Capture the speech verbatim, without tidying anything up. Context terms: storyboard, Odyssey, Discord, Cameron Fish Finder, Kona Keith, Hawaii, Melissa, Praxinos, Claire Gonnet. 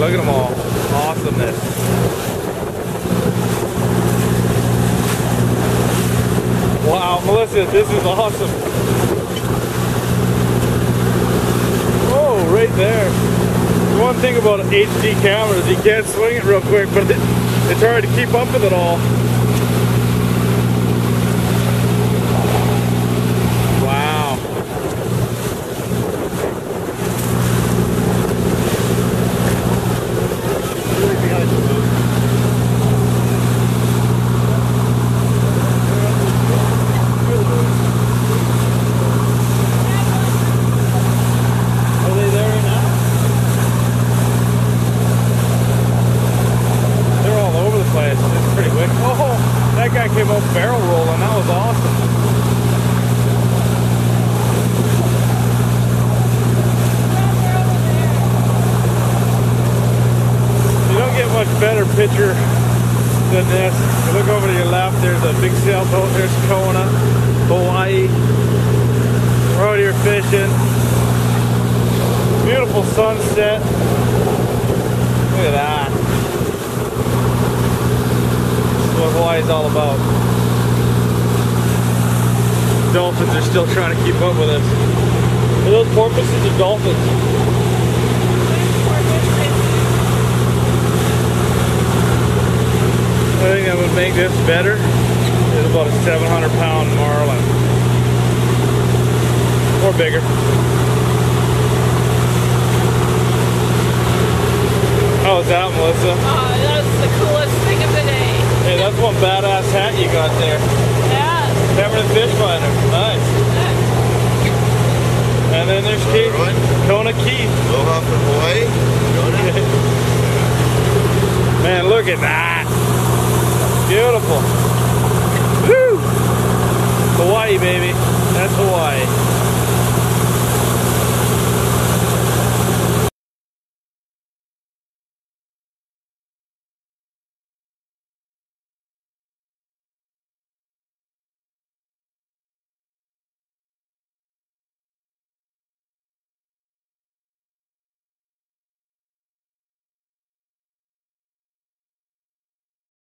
look at them all. Awesomeness. Wow, Melissa, this is awesome. Oh, right there. One thing about H D cameras, you can't swing it real quick, but it's hard to keep up with it all. Better picture than this. You look over to your left, there's a big sailboat, there's Kona, Hawaii. We're out here fishing. Beautiful sunset. Look at that. This is what Hawaii's all about. Dolphins are still trying to keep up with us. Are those porpoises or dolphins? I think that would make this better. It's about a seven hundred pound marlin. Or bigger. How was that, Melissa? Oh, uh, that's the coolest thing of the day. Hey, that's one badass hat you got there. Yeah. Cameron Fish Finder. Nice. Yeah. And then there's Keith. Kona Keith. Aloha from Hawaii. Man, look at that. Beautiful. Woo! Hawaii, baby. That's Hawaii.